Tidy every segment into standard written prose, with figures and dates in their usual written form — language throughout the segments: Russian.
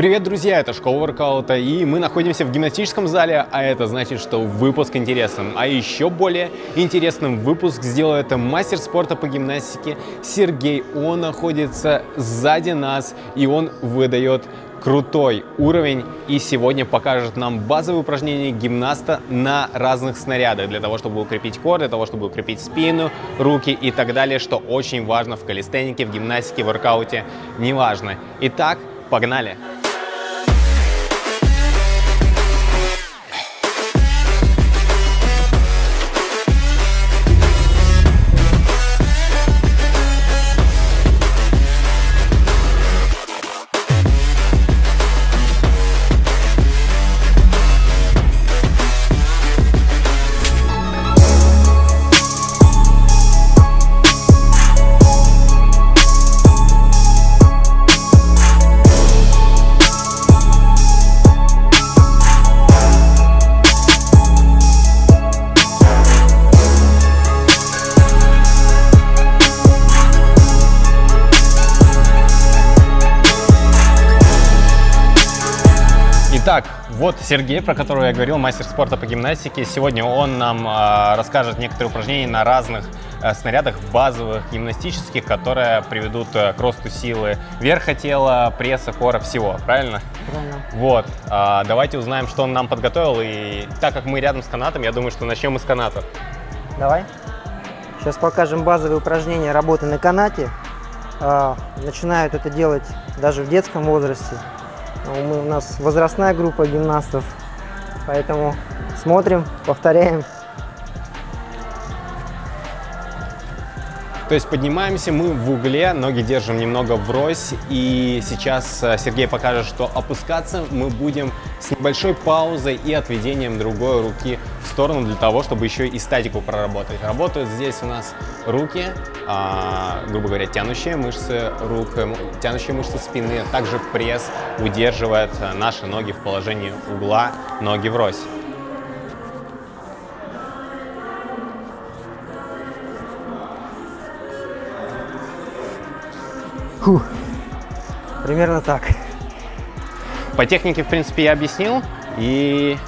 Привет, друзья! Это Школа Воркаута, и мы находимся в гимнастическом зале, а это значит, что выпуск интересным. А еще более интересным выпуск сделает мастер спорта по гимнастике Сергей. Он находится сзади нас, и он выдает крутой уровень и сегодня покажет нам базовые упражнения гимнаста на разных снарядах для того, чтобы укрепить кор, для того, чтобы укрепить спину, руки и так далее, что очень важно в калистенике, в гимнастике, в воркауте, неважно. Итак, погнали! Итак, вот Сергей, про которого я говорил, мастер спорта по гимнастике. Сегодня он нам расскажет некоторые упражнения на разных снарядах базовых, гимнастических, которые приведут к росту силы верха тела, пресса, кора, всего, правильно? Правильно. Вот, давайте узнаем, что он нам подготовил. И так как мы рядом с канатом, я думаю, что начнем из каната. Давай. Сейчас покажем базовые упражнения работы на канате. Начинают это делать даже в детском возрасте. У нас возрастная группа гимнастов, поэтому смотрим, повторяем. То есть поднимаемся мы в угле, ноги держим немного врозь, и сейчас Сергей покажет, что опускаться мы будем с небольшой паузой и отведением другой руки в сторону для того, чтобы еще и статику проработать. Работают здесь у нас руки, грубо говоря, тянущие мышцы рук, тянущие мышцы спины, а также пресс удерживает наши ноги в положении угла, ноги врозь. Фух. Примерно так. По технике, в принципе, я объяснил. И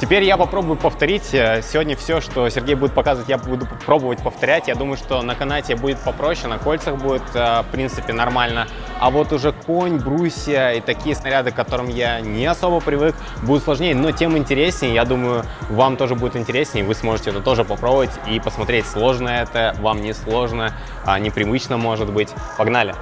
теперь я попробую повторить. Сегодня все, что Сергей будет показывать, я буду пробовать повторять. Я думаю, что на канате будет попроще, на кольцах будет, в принципе, нормально. А вот уже конь, брусья и такие снаряды, к которым я не особо привык, будут сложнее, но тем интереснее. Я думаю, вам тоже будет интереснее. Вы сможете это тоже попробовать и посмотреть, сложно это, вам не сложно, непривычно может быть. Погнали!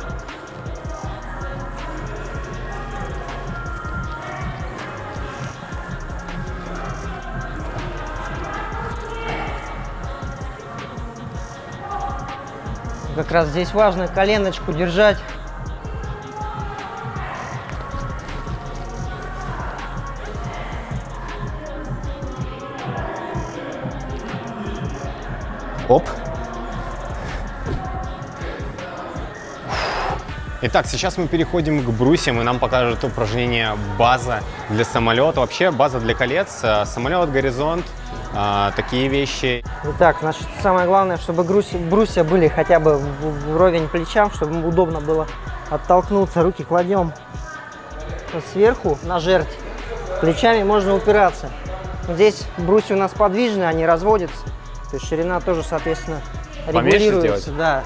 Как раз здесь важно коленочку держать. Оп. Итак, сейчас мы переходим к брусьям, и нам покажут упражнение база для самолета. Вообще база для колец, самолет, горизонт, такие вещи. Итак, значит, самое главное, чтобы брусья были хотя бы вровень плечам, чтобы удобно было оттолкнуться. Руки кладем сверху на жерть, плечами можно упираться. Здесь брусья у нас подвижные, они разводятся. То есть ширина тоже, соответственно, регулируется. Да.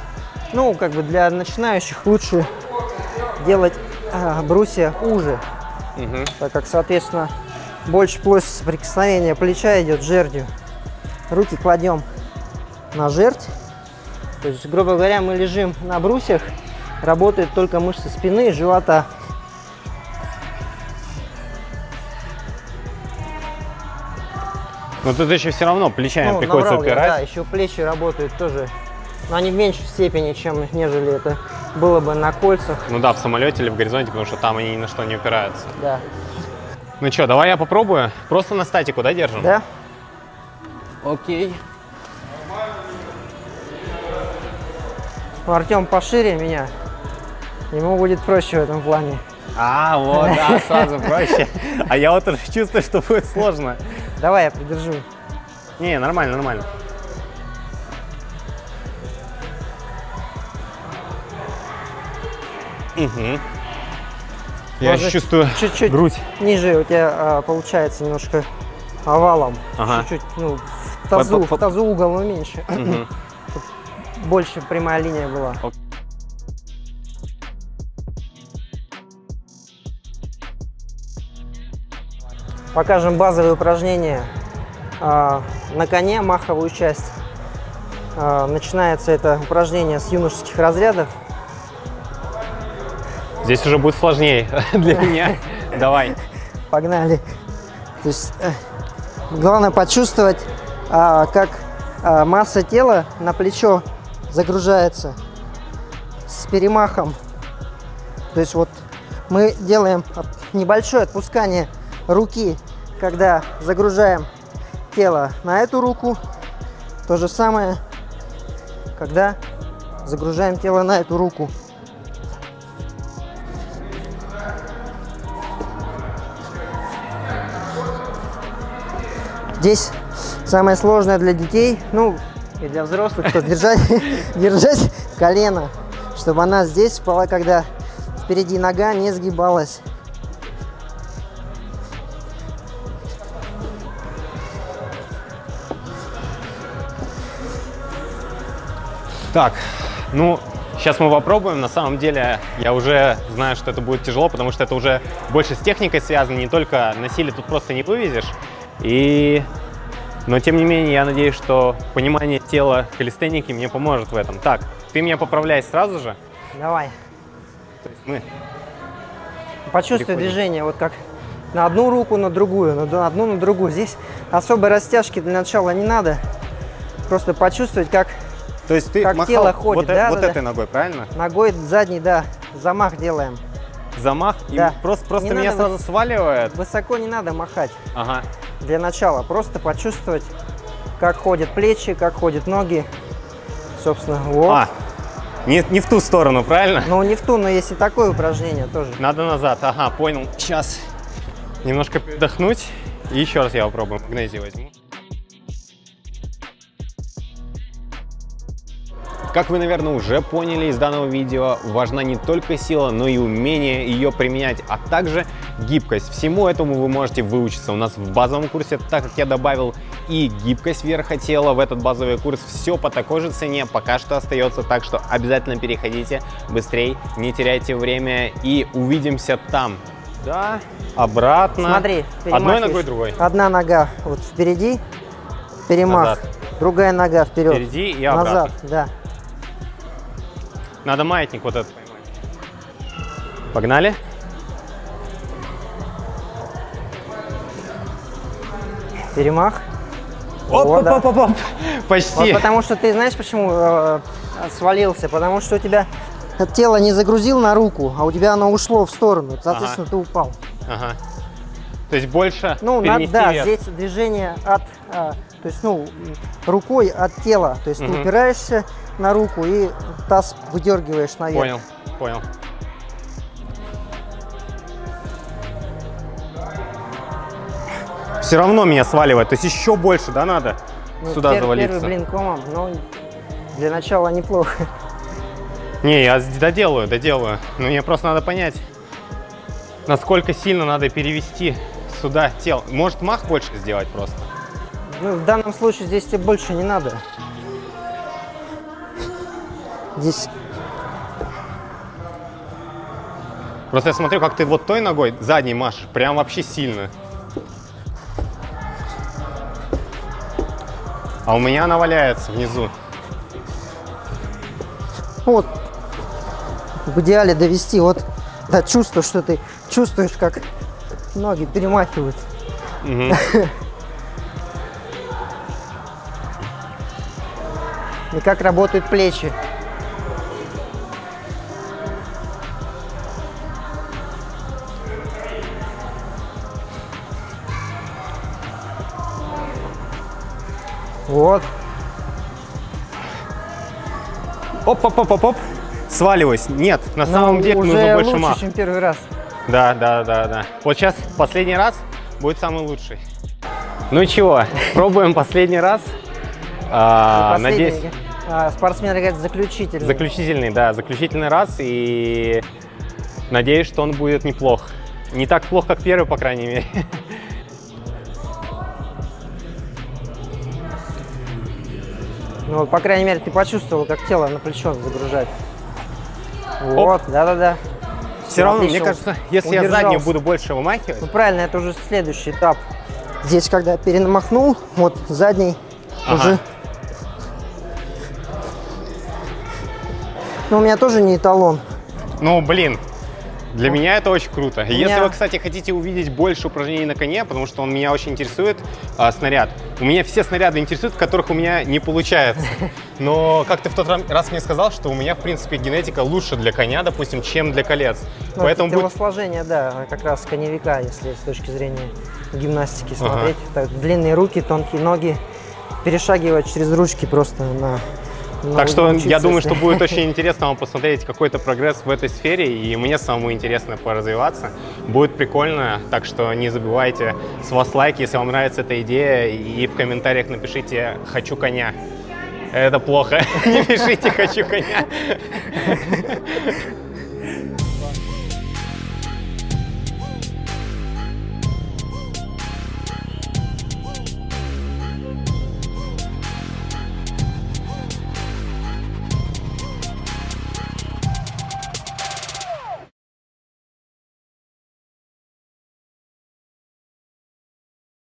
Ну, как бы для начинающих лучше делать брусья уже, так как, соответственно, больше площадь соприкосновения плеча идет жердью. Руки кладем на жердь. То есть, грубо говоря, мы лежим на брусьях, работают только мышцы спины и живота. Но тут еще все равно плечами приходится упирать. Да, еще плечи работают тоже, но они в меньшей степени, чем нежели это было бы на кольцах. Ну да, в самолете или в горизонте, потому что там они ни на что не упираются. Да. Ну что, давай я попробую. Просто на статику, да, держим? Да. Окей. Артем пошире меня, ему будет проще в этом плане. А, вот, да, сразу проще. А я вот уже чувствую, что будет сложно. Давай я придержу. Не, нормально, нормально. Угу. Я чувствую чуть-чуть грудь. Ниже у тебя получается немножко овалом. Ага. Чуть-чуть, ну, в тазу угол, но меньше. Угу. Больше прямая линия была. Покажем базовые упражнения. На коне маховую часть. Начинается это упражнение с юношеских разрядов. Здесь уже будет сложнее для меня. Давай. Погнали. То есть, главное почувствовать, как масса тела на плечо загружается с перемахом. То есть вот мы делаем небольшое отпускание руки, когда загружаем тело на эту руку. То же самое, когда загружаем тело на эту руку. Здесь самое сложное для детей, ну и для взрослых, то держать колено, чтобы она здесь была, когда впереди нога не сгибалась. Так, ну, сейчас мы попробуем. На самом деле, я уже знаю, что это будет тяжело, потому что это уже больше с техникой связано, не только на силе тут просто не вывезешь. Но, тем не менее, я надеюсь, что понимание тела калистеники мне поможет в этом. Так, ты меня поправляй сразу же. Давай. То есть мы почувствуй движение, вот как на одну руку, на другую, на одну, на другую. Здесь особой растяжки для начала не надо. Просто почувствовать, как... То есть ты как тело ходит, вот этой ногой, правильно? Ногой задней, да. Замах делаем. Замах? Да. И просто меня сразу сваливает? Высоко не надо махать. Ага. Для начала просто почувствовать, как ходят плечи, как ходят ноги. Собственно, вот. А, не в ту сторону, правильно? Ну, не в ту, но есть и такое упражнение тоже. Надо назад, ага, понял. Сейчас немножко передохнуть. И еще раз я попробую, магнезию возьму. Как вы, наверное, уже поняли из данного видео, важна не только сила, но и умение ее применять, а также гибкость. Всему этому вы можете выучиться у нас в базовом курсе, так как я добавил и гибкость верха тела в этот базовый курс. Все по такой же цене пока что остается, так что обязательно переходите быстрее, не теряйте время и увидимся там. Да, обратно. Смотри, одной ногой, другой. Одна нога вот впереди, перемах, назад. Другая нога вперед, впереди и обратно. Назад, да. Надо маятник вот этот поймать. Погнали. Перемах. Оп-оп-оп-оп. Почти. Вот потому что ты знаешь, почему свалился? Потому что у тебя тело не загрузил на руку, а у тебя оно ушло в сторону. Соответственно, ага, ты упал. Ага. То есть больше перенести вес. Здесь движение от... то есть, ну, рукой от тела. То есть ты упираешься на руку и таз выдергиваешь наверх. Понял, понял. Все равно меня сваливает. То есть еще больше, да, надо сюда завалиться? Первый блинкомом, но для начала неплохо. Не, я доделаю. Но мне просто надо понять, насколько сильно надо перевести сюда тело. Может, мах больше сделать просто? Ну, в данном случае здесь тебе больше не надо. Здесь. Просто я смотрю, как ты вот той ногой задней машешь, прям вообще сильно. А у меня она валяется внизу. Вот. В идеале довести вот до чувства, что ты чувствуешь, как ноги перемахивают. Угу. И как работают плечи. Вот. Оп-оп-оп-оп-оп. Сваливаюсь. Нет, на самом деле нужно больше мах. Лучше, чем первый раз. Да. Вот сейчас последний раз будет самый лучший. Ну чего, пробуем последний раз. Надеюсь. Спортсмен говорит, заключительный. Заключительный, да, заключительный раз. И надеюсь, что он будет неплох. Не так плохо, как первый, по крайней мере. Ну, по крайней мере, ты почувствовал, как тело на плечо загружать. Вот, да-да-да. Все равно, мне кажется, если я заднюю буду больше вымахивать... Ну, правильно, это уже следующий этап. Здесь, когда я перемахнул, вот задний уже... Ну, у меня тоже не эталон. Ну, блин, для меня это очень круто. Если вы, кстати, хотите увидеть больше упражнений на коне, потому что он меня очень интересует, снаряд. У меня все снаряды интересуют, которых у меня не получается. Но как-то в тот раз мне сказал, что у меня, в принципе, генетика лучше для коня, допустим, чем для колец. Ну, поэтому телосложение, да, как раз коневика, если с точки зрения гимнастики смотреть. Так, длинные руки, тонкие ноги, перешагивать через ручки просто на... Так что я думаю, что будет очень интересно вам посмотреть какой-то прогресс в этой сфере, и мне самому интересно поразвиваться. Будет прикольно, так что не забывайте, с вас лайк, если вам нравится эта идея, и в комментариях напишите «хочу коня». Это плохо, не пишите «хочу коня».